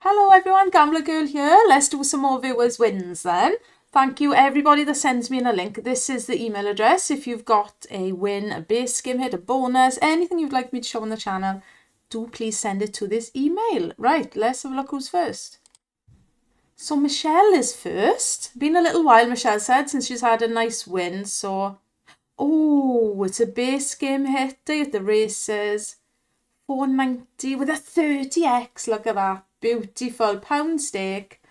Hello everyone, Gambler Girl here. Let's do some more viewers wins then. Thank you everybody that sends me in a link. This is the email address. If you've got a win, a base skim hit, a bonus, anything you'd like me to show on the channel, do please send it to this email. Right, let's have a look who's first. So Michelle is first. Been a little while, Michelle said, since she's had a nice win. So, oh, it's a base skim hit day at the races. 490 with a 30x. Look at that. Beautiful pound stake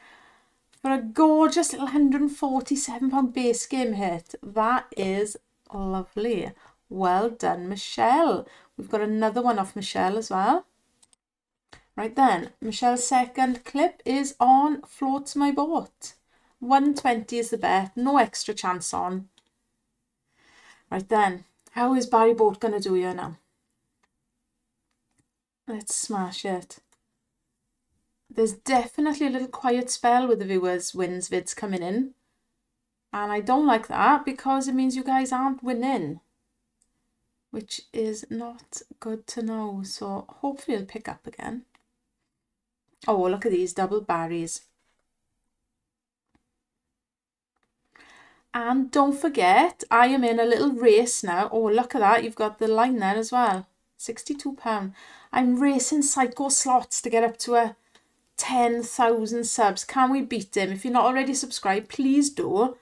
for a gorgeous little £147 base game hit. That is lovely. Well done, Michelle. We've got another one off Michelle as well. Right then, Michelle's second clip is on Floats My Boat. 120 is the bet, no extra chance on. Right then, how is Barry Boat going to do here now? Let's smash it. There's definitely a little quiet spell with the viewers' wins vids coming in. And I don't like that because it means you guys aren't winning, which is not good to know. So hopefully it'll pick up again. Oh, look at these double barries. And don't forget, I am in a little race now. Oh, look at that. You've got the line there as well. £62. I'm racing Psycho Slots to get up to a 10,000 subs. Can we beat him? If you're not already subscribed, please do.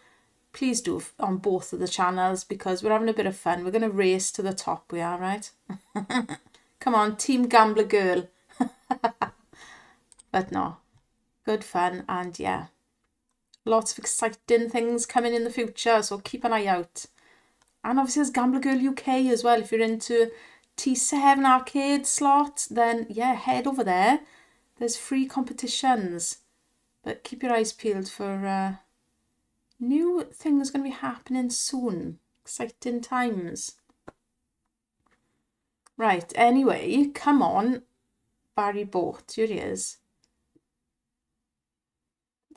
Please do on both of the channels because we're having a bit of fun. We're going to race to the top, we are, right? Come on, Team Gambler Girl. But no, good fun and yeah, lots of exciting things coming in the future, so keep an eye out. And obviously there's Gambler Girl UK as well. If you're into T7 arcade slot, then yeah, head over there. There's free competitions, but keep your eyes peeled for new things going to be happening soon. Exciting times. Right, anyway, come on, Barry Boat, here he is.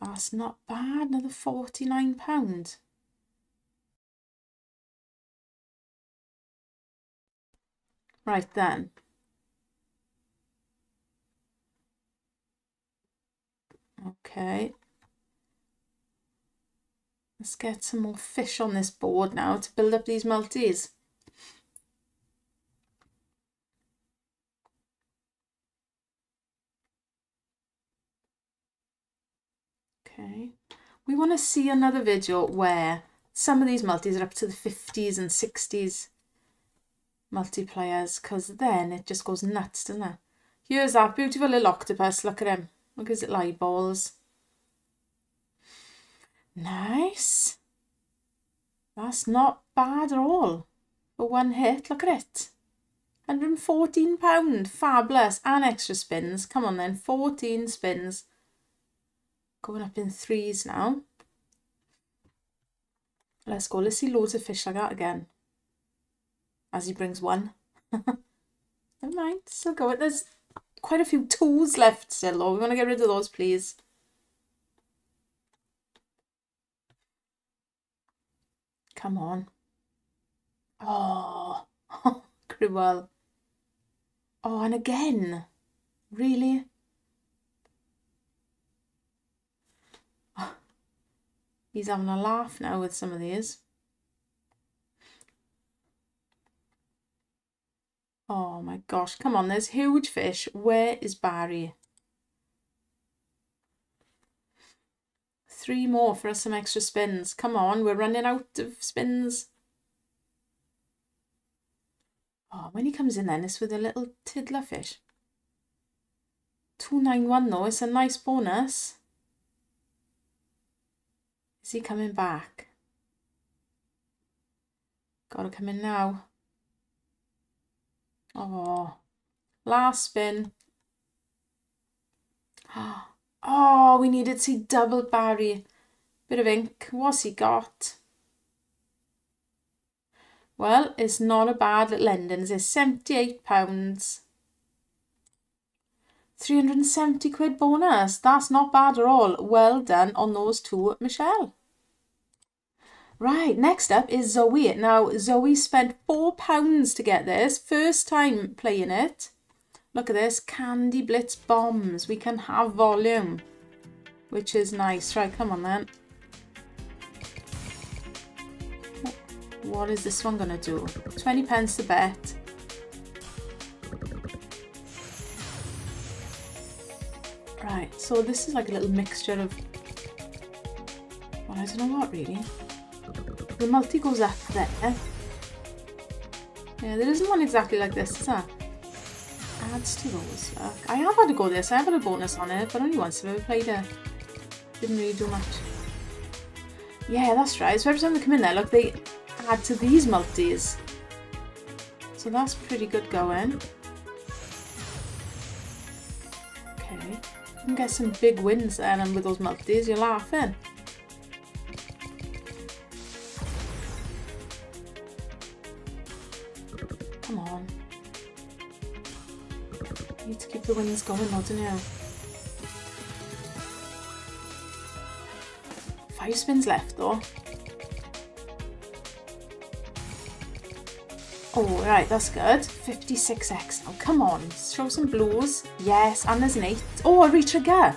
That's not bad, another £49. Right then. Okay, let's get some more fish on this board now to build up these multis. Okay, we want to see another video where some of these multis are up to the 50s and 60s multipliers, because then it just goes nuts, doesn't it? Here's that beautiful little octopus, look at him. Look at his eyeballs. Nice. That's not bad at all. For one hit, look at it. £114, fabulous. And extra spins. Come on then, 14 spins. Going up in threes now. Let's go, let's see loads of fish like that again. As he brings one. Never mind, still going. There's quite a few tools left still though. We want to get rid of those, please. Come on. Oh, cruel. Oh, and again. Really? Oh, he's having a laugh now with some of these. Oh my gosh, come on, there's huge fish. Where is Barry? Three more for us, some extra spins. Come on, we're running out of spins. Oh, when he comes in then, it's with a little tiddler fish. 291 though, it's a nice bonus. Is he coming back? Gotta come in now. Oh, last spin. Oh, we needed to see double Barry. Bit of ink. What's he got? Well, it's not a bad little ending. It's £78. £370 bonus. That's not bad at all. Well done on those two, Michelle. Right, next up is Zoe. Now, Zoe spent £4 to get this. First time playing it. Look at this, Candy Blitz Bombs. We can have volume, which is nice. Right, come on then. What is this one gonna do? 20 pence a bet. Right, so this is like a little mixture of, well, I don't know what really. The multi goes up there. Yeah, there isn't one exactly like this, is there? Adds to those. Look, I have had a go at this. I have had a bonus on it, but only once I've ever played it. Didn't really do much. Yeah, that's right. So every time they come in there, look, they add to these multis. So that's pretty good going. Okay, you can get some big wins there, and with those multis, you're laughing. Come on. You need to keep the wins going, though, don't you? 5 spins left, though. Oh, right, that's good. 56x. Oh, come on. Let's throw some blues. Yes, and there's an 8. Oh, a re-trigger.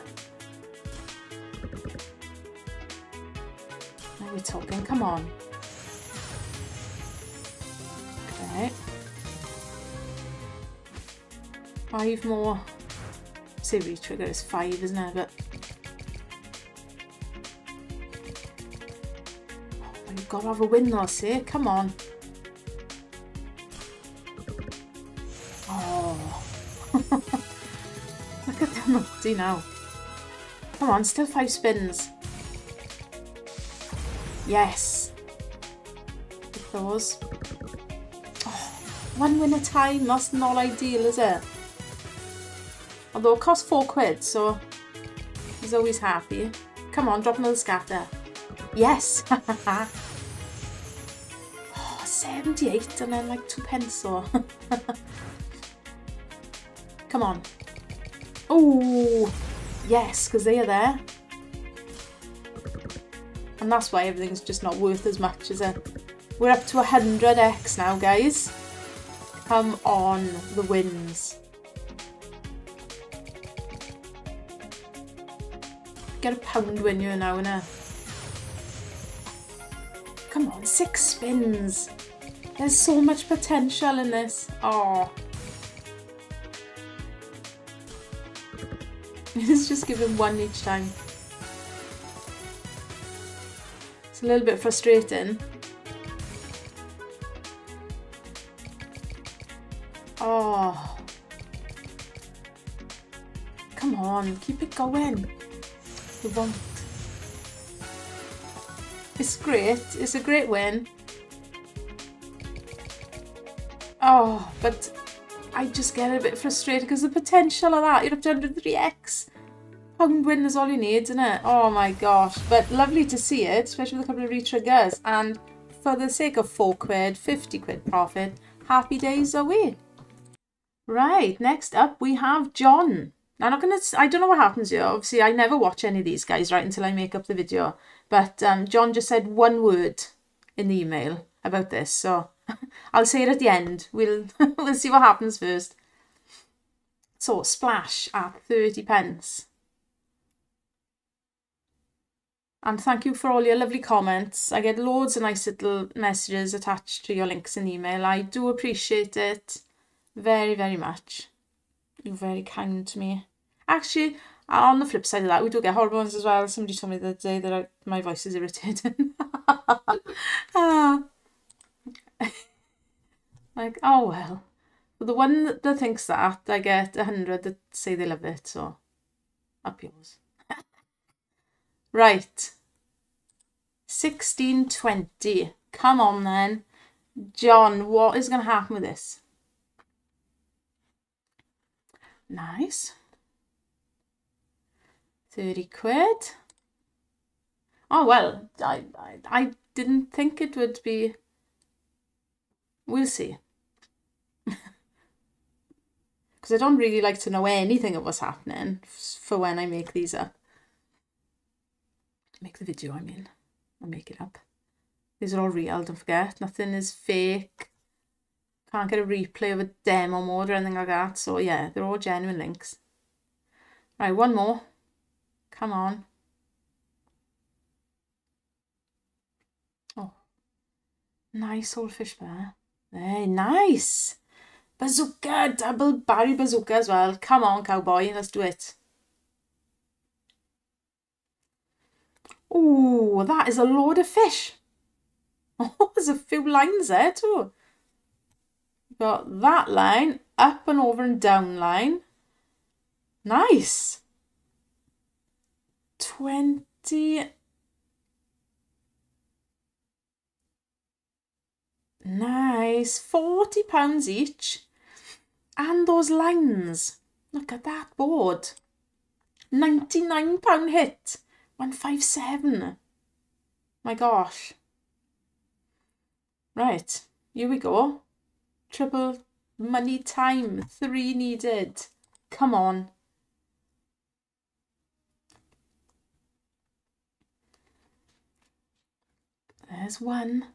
Now we're talking. Come on. Okay. 5 more. I say re-trigger is 5, isn't it? But oh, you've got to have a win, though, see? Come on. Look at the multi now. Come on, still 5 spins. Yes. With those. Oh, 1 win at a time, that's not ideal, is it? Although it costs 4 quid, so he's always happy. Come on, drop another scatter. Yes! Oh, 78 and then like 2 pence or. Come on. Oh, yes, because they are there. And that's why everything's just not worth as much as it. We're up to 100x now, guys. Come on, the wins. Get a pound win here now, innit? Come on, 6 spins. There's so much potential in this. Oh. It's just giving 1 each time. It's a little bit frustrating. Oh. Come on, keep it going. You won't. It's great. It's a great win. Oh, but I just get a bit frustrated because the potential of that, you're up to 103x. Pound win is all you need, isn't it? Oh my gosh. But lovely to see it, especially with a couple of re-triggers. And for the sake of 4 quid, 50 quid profit, happy days away. Right, next up we have John. I'm not going to, I don't know what happens here. Obviously, I never watch any of these guys, right, until I make up the video. But John just said 1 word in the email about this, so I'll say it at the end. We'll see what happens first. So, Splash at 30 pence. And thank you for all your lovely comments. I get loads of nice little messages attached to your links in the email. I do appreciate it very, very much. You're very kind to me. Actually, on the flip side of that, we do get horrible ones as well. Somebody told me the other day that my voice is irritating. Like, oh well. But the one that thinks that, I get 100 that say they love it, so up yours. Right. 16.20. Come on then. John, what is going to happen with this? Nice. 30 quid. Oh well, I didn't think it would be. We'll see. Because I don't really like to know anything of what's happening for when I make these up. Make the video, I mean. I'll make it up. These are all real, don't forget. Nothing is fake. Can't get a replay of a demo mode or anything like that. So yeah, they're all genuine links. Right, one more. Come on. Oh, nice old fish there. Hey, nice. Bazooka, double barrel bazooka as well. Come on, cowboy, let's do it. Oh, that is a load of fish. Oh, there's a few lines there too. Got that line, up and over and down line. Nice. 40 pounds each. And those lines. Look at that board. £99 hit. 157. My gosh. Right, here we go. Triple money time. 3 needed. Come on. There's one.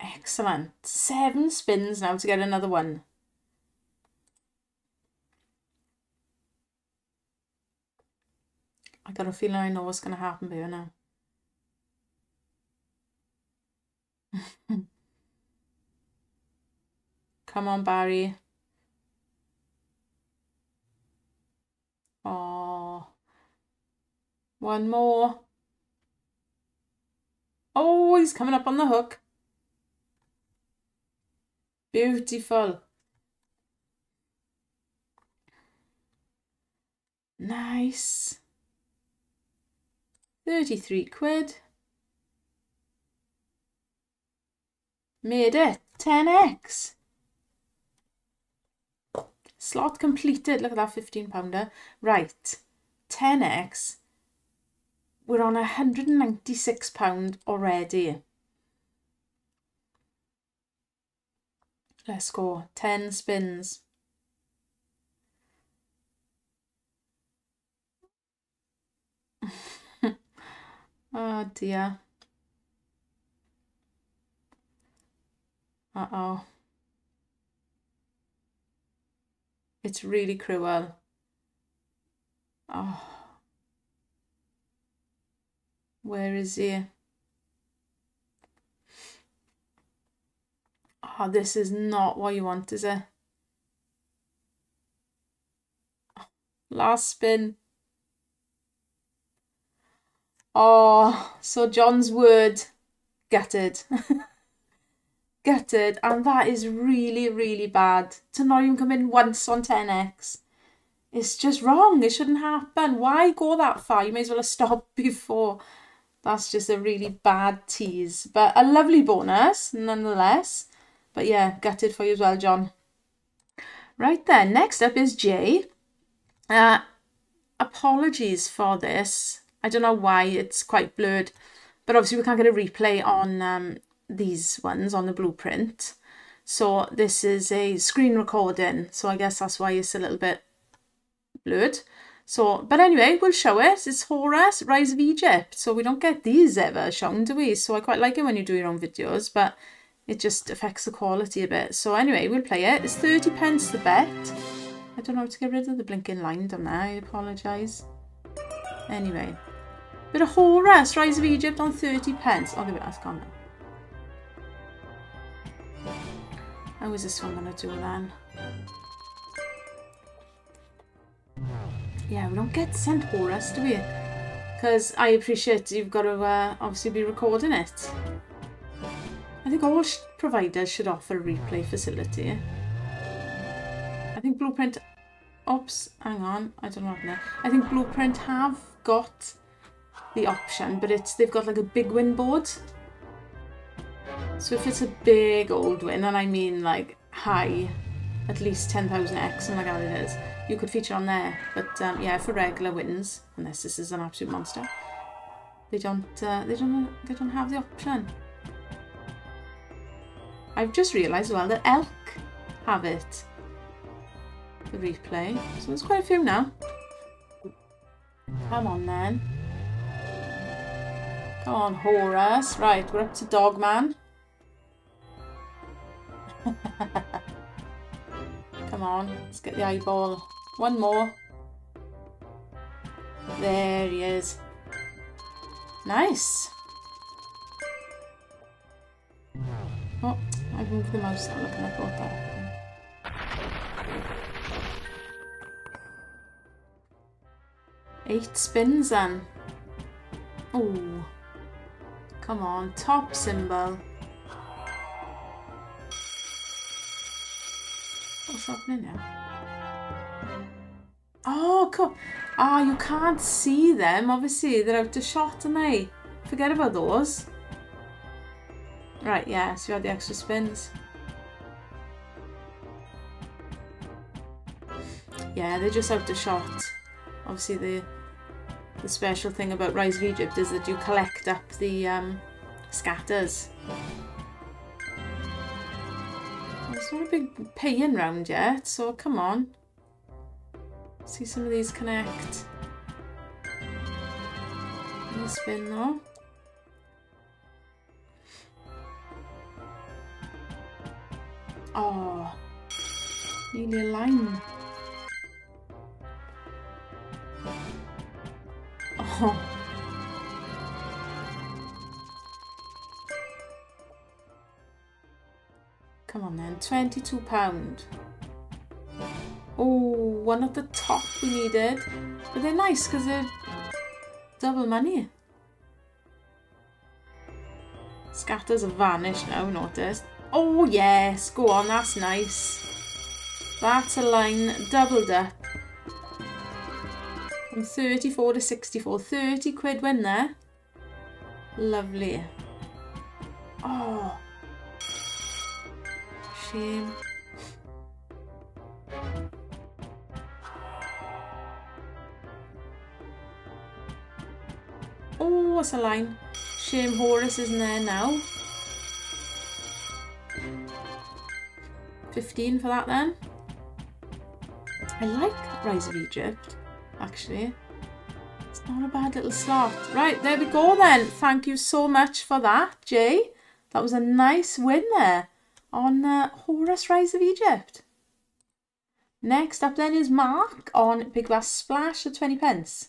Excellent. 7 spins now to get another one. I got a feeling I know what's going to happen here now. Come on, Barry. Oh, one more. Oh, he's coming up on the hook. Beautiful. Nice. 33 quid. Made it. 10x. Slot completed. Look at that, £15. Right. 10x. We're on £196 already. Let's go. 10 spins. Oh dear. Uh-oh. It's really cruel. Oh. Where is he? Oh, this is not what you want, is it? Last spin. Oh, so John's word, gutted. Gutted, and that is really, really bad. To not even come in once on 10x. It's just wrong, it shouldn't happen. Why go that far? You may as well have stopped before. That's just a really bad tease. But a lovely bonus, nonetheless. But yeah, gutted for you as well, John. Right then, next up is Jay. Apologies for this. I don't know why it's quite blurred, but obviously we can't get a replay on these ones on the blueprint. So this is a screen recording. So I guess that's why it's a little bit blurred. So, but anyway, we'll show it. It's Horus Rise of Egypt. So we don't get these ever shown, do we? So I quite like it when you do your own videos, but it just affects the quality a bit. So anyway, we'll play it. It's 30 pence the bet. I don't know how to get rid of the blinking line down there. I apologise. Anyway. Bit of Horus, Rise of Egypt on 30 pence. Oh, that's gone then. How is this one going to do then? Yeah, we don't get sent Horus, do we? Because I appreciate you've got to obviously be recording it. I think all providers should offer a replay facility. I think Blueprint... Oops, hang on. I don't know what happened there. I think Blueprint have got the option, but it's they've got like a big win board. So if it's a big old win, and I mean like high, at least 10,000x, something like that it is, you could feature on there. But yeah, for regular wins, unless this is an absolute monster, they don't have the option. I've just realised as well that elk have it. The replay. So there's quite a few now. Come on then. Come on, Horus. Right, we're up to Dogman. Come on, let's get the eyeball. One more. There he is. Nice. Oh, I moved the mouse out. Look, and I brought that up. Eight spins then. Oh, come on, top symbol. What's happening now? Oh, cool. Ah, you can't see them. Obviously, they're out of shot, aren't they? Forget about those. Right, yeah. So you had the extra spins. Yeah, they're just out of shot. Obviously, the special thing about Rise of Egypt is that you collect up the scatters. It's not a big pay-in round yet, so come on. See some of these connect. And the spin though. Oh, nearly a line. Oh. Come on then, £22. Oh, one at the top we needed. But they're nice because they're double money. Scatters have vanished now, noticed. Oh yes, go on, that's nice. That's a line doubled up. From 34 to 64, 30 quid win there. Lovely. Oh, shame. Oh, what's a line? Shame Horus isn't there now. 15 for that then. I like Rise of Egypt. Actually, it's not a bad little slot. Right, there we go then. Thank you so much for that, Jay. That was a nice win there on Horus Rise of Egypt. Next up then is Mark on Big Bass Splash at 20p.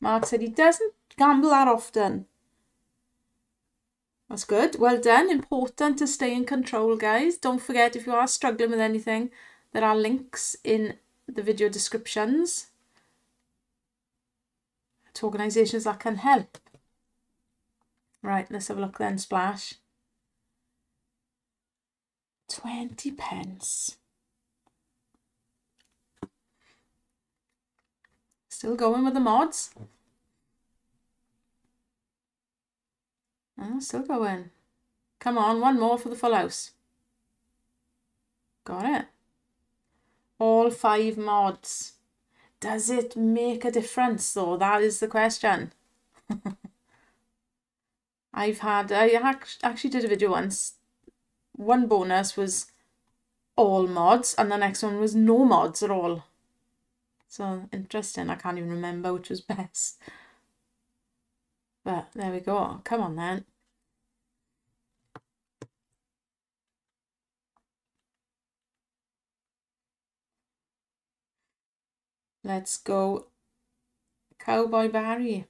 Mark said he doesn't gamble that often. That's good. Well done. Important to stay in control, guys. Don't forget, if you are struggling with anything, there are links in the video descriptions. Organisations that can help. Right, let's have a look then. Splash. 20p. Still going with the mods. Oh, still going. Come on, one more for the full house. Got it. All 5 mods. Does it make a difference though? That is the question. I actually did a video once. One bonus was all mods and the next one was no mods at all. So interesting. I can't even remember which was best. But there we go. Come on then. Let's go Cowboy Barry.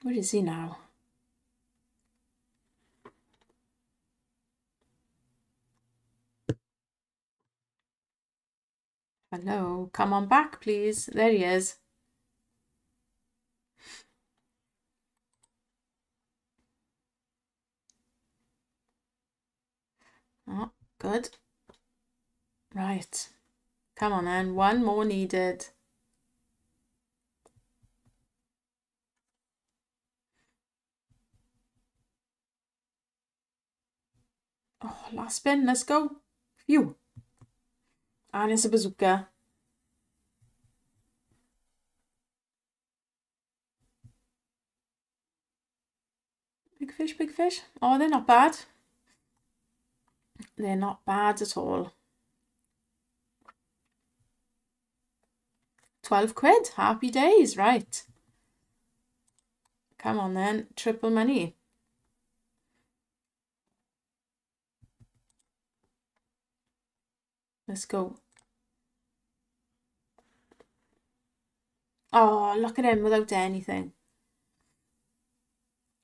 Where is he now? Hello, come on back please. There he is. Oh, good. Right. Come on then. One more needed. Oh, last spin. Let's go. Phew. And it's a bazooka. Big fish, big fish. Oh, they're not bad. They're not bad at all. £12. Happy days, right. Come on then, triple money. Let's go. Oh, look at him without anything.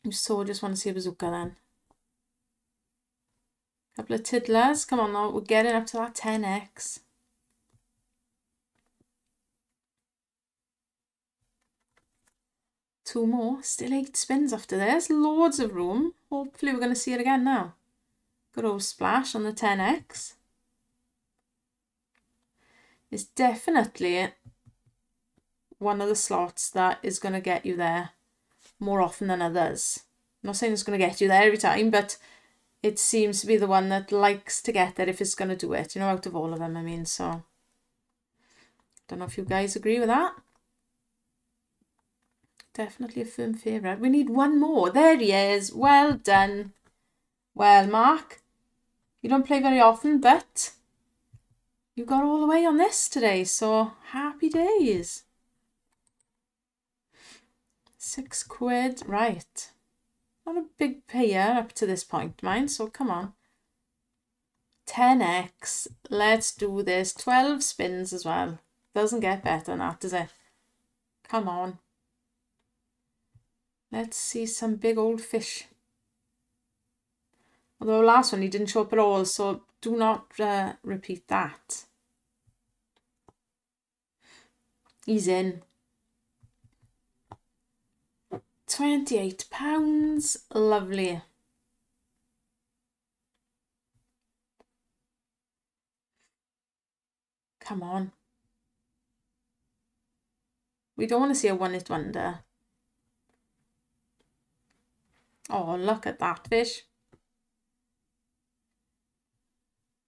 I so just want to see a bazooka then. Couple of tiddlers. Come on now, we're getting up to that 10x. Two more. Still 8 spins after this. Loads of room. Hopefully we're going to see it again now. Good old splash on the 10x. It's definitely one of the slots that is going to get you there more often than others. I'm not saying it's going to get you there every time, but it seems to be the one that likes to get there if it's going to do it, you know, out of all of them, I mean, so. Don't know if you guys agree with that. Definitely a firm favourite. We need one more. There he is. Well done. Well, Mark, you don't play very often, but you got all the way on this today, so happy days. £6, right. Not a big payer up to this point, mine, so come on. 10x. Let's do this. 12 spins as well. Doesn't get better than that, does it? Come on. Let's see some big old fish. Although last one he didn't show up at all, so do not repeat that. He's in. £28. Lovely. Come on. We don't want to see a one-hit wonder. Oh, look at that fish.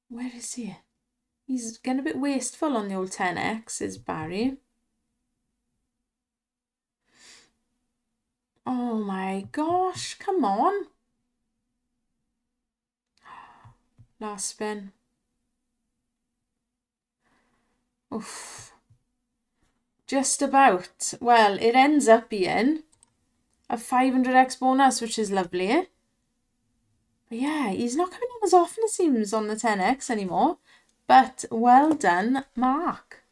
Where is he? He's getting a bit wasteful on the old 10x, is Barry. Oh my gosh, come on. Last spin. Oof. Just about. Well, it ends up being a 500x bonus, which is lovely. Eh? But yeah, he's not coming on as often, it seems, on the 10x anymore. But well done, Mark.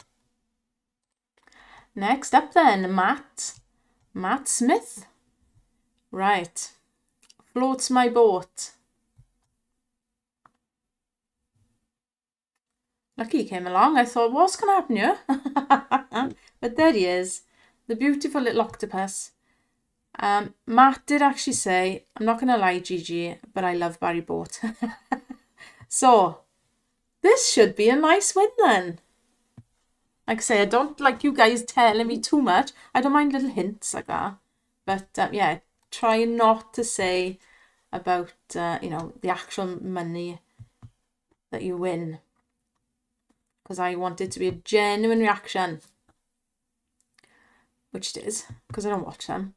Next up then, Matt. Matt Smith. Right. Floats my boat. Lucky he came along. I thought, what's going to happen here? But there he is. The beautiful little octopus. Matt did actually say, I'm not going to lie, Gigi, but I love Barry Boat. So, this should be a nice win then. Like I say, I don't like you guys telling me too much. I don't mind little hints like that. But yeah, try not to say about, you know, the actual money that you win. Because I want it to be a genuine reaction. Which it is, because I don't watch them.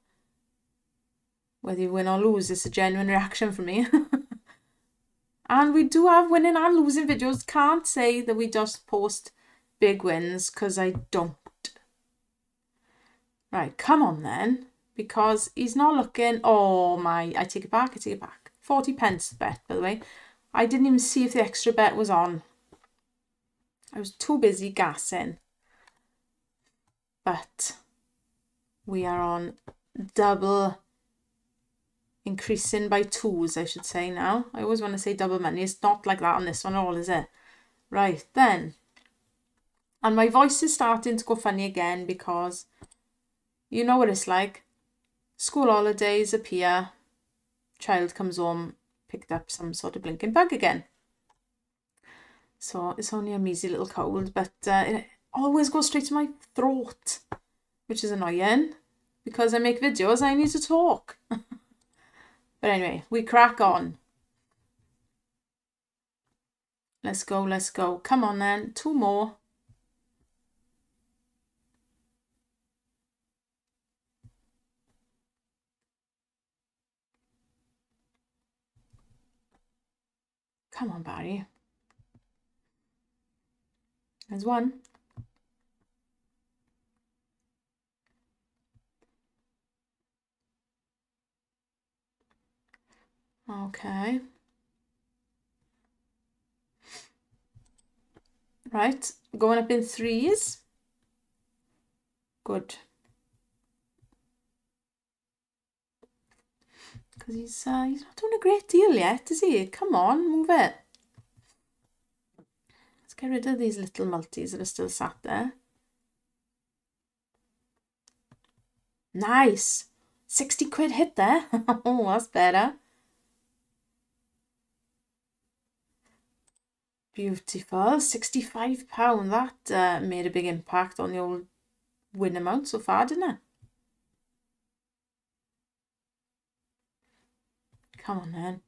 Whether you win or lose, it's a genuine reaction from me. And we do have winning and losing videos. Can't say that we just post big wins, because I don't. Right, come on then. Because he's not looking... Oh my... I take it back, I take it back. 40p bet, by the way. I didn't even see if the extra bet was on. I was too busy gassing. But we are on double... Increasing by 2s, I should say now. I always want to say double money. It's not like that on this one at all, is it? Right, then. And my voice is starting to go funny again because you know what it's like. School holidays appear. Child comes home, picked up some sort of blinking bug again. So it's only a measly little cold, but it always goes straight to my throat, which is annoying because I make videos I need to talk. But anyway, we crack on. Let's go, let's go. Come on then, 2 more. Come on, Barry. There's one. Okay. Right, going up in threes. Good. Because he's not doing a great deal yet, is he? Come on, move it. Let's get rid of these little multis that are still sat there. Nice. 60 quid hit there. Oh, that's better. Beautiful. £65. That made a big impact on the old win amount so far, didn't it? Come on then.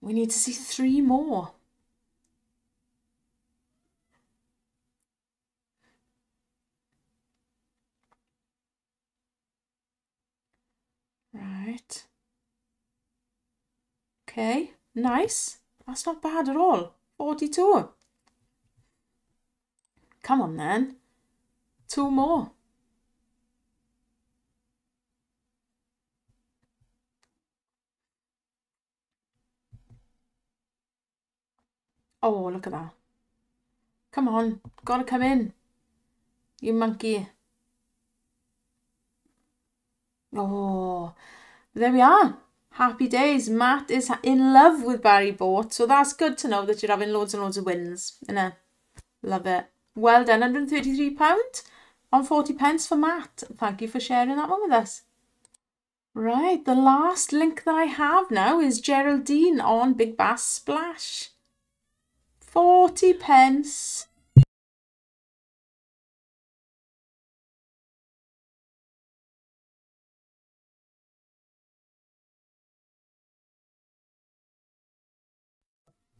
We need to see three more. Right. Okay, nice. That's not bad at all. 42. Come on then. Two more. Oh, look at that. Come on, gotta come in. You monkey. Oh, there we are. Happy days. Matt is in love with Barry Bort. So that's good to know that you're having loads and loads of wins. Innit? Love it. Well done. £133 on 40 pence for Matt. Thank you for sharing that one with us. Right, the last link that I have now is Geraldine on Big Bass Splash. 40 pence.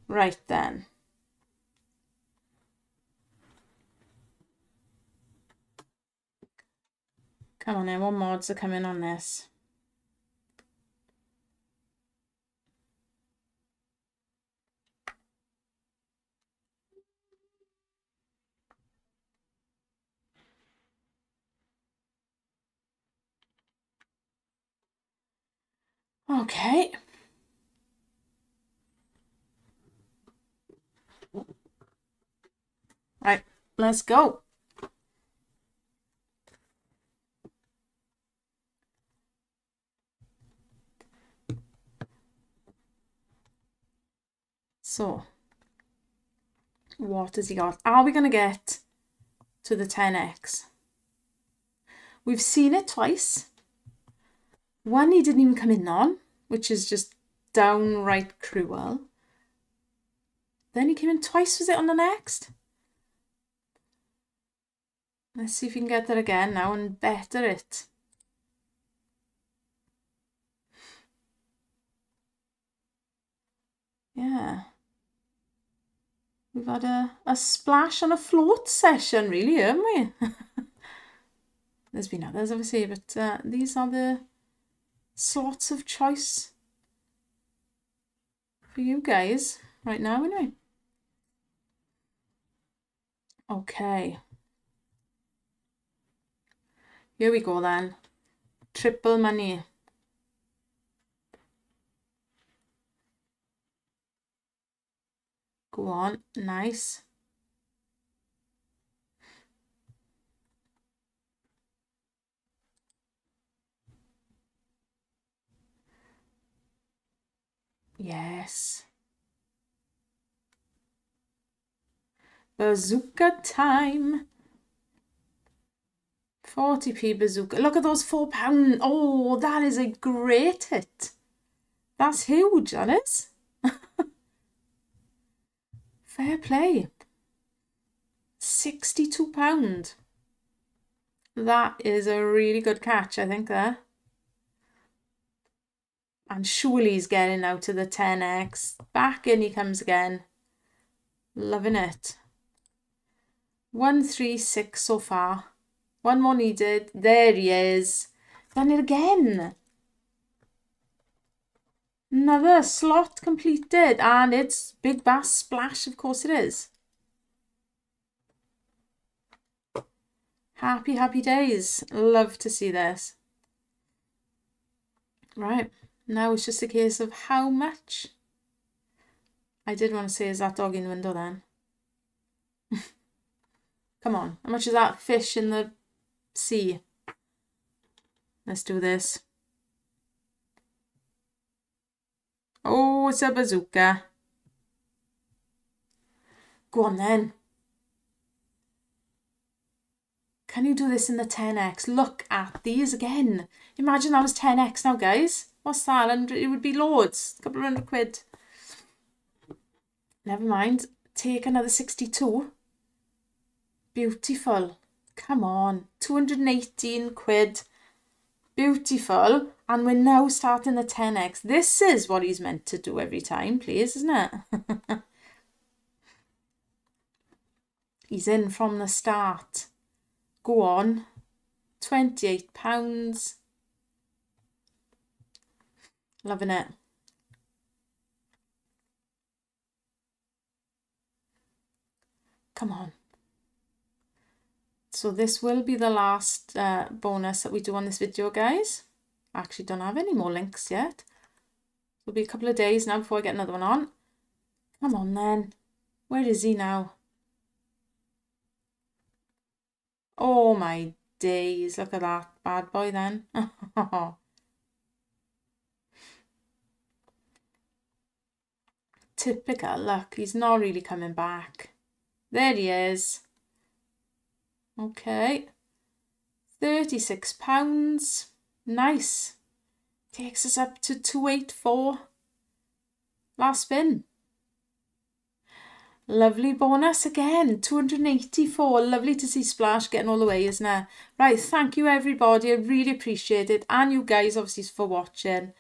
Right then. Come on in, what mods are coming on this? Okay. Right, let's go. So, what has he got? Are we going to get to the 10x? We've seen it twice. One he didn't even come in on, which is just downright cruel. Then he came in twice, was it, on the next? Let's see if we can get there again now and better it. Yeah. We've had a splash and a float session, really, haven't we? There's been others, obviously, but these are the slots of choice for you guys right now, anyway. Okay. Here we go then. Triple money. Go on, nice. Yes. Bazooka time. 40p bazooka. Look at those £4. Oh, that is a great hit. That's huge, that is. Fair play. £62. That is a really good catch, I think, there. And surely he's getting now to the 10x. Back in he comes again. Loving it. 136 so far. One more needed. There he is. Done it again. Another slot completed. And it's Big Bass Splash, of course it is. Happy, happy days. Love to see this. Right. Now it's just a case of how much. I did want to say, is that dog in the window then? Come on, how much is that fish in the sea? Let's do this. Oh, it's a bazooka. Go on then. Can you do this in the 10x? Look at these again. Imagine that was 10x now, guys. What's that? It would be loads. A couple of £100. Never mind. Take another 62. Beautiful. Come on. £218. Beautiful. And we're now starting the 10x. This is what he's meant to do every time, please, isn't it? He's in from the start. Go on. £28. Loving it. Come on. So this will be the last bonus that we do on this video, guys. I actually don't have any more links yet. It'll be a couple of days now before I get another one on. Come on then. Where is he now? Oh my days. Look at that bad boy then. Typical. Look, he's not really coming back. There he is. Okay, £36, nice, takes us up to 284, last spin, lovely bonus again, 284, lovely to see Splash getting all the way, isn't it? Right, thank you everybody, I really appreciate it, and you guys obviously for watching,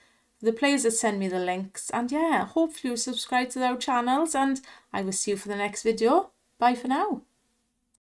the players that send me the links, and yeah, hopefully you subscribe to our channels, and I will see you for the next video, bye for now.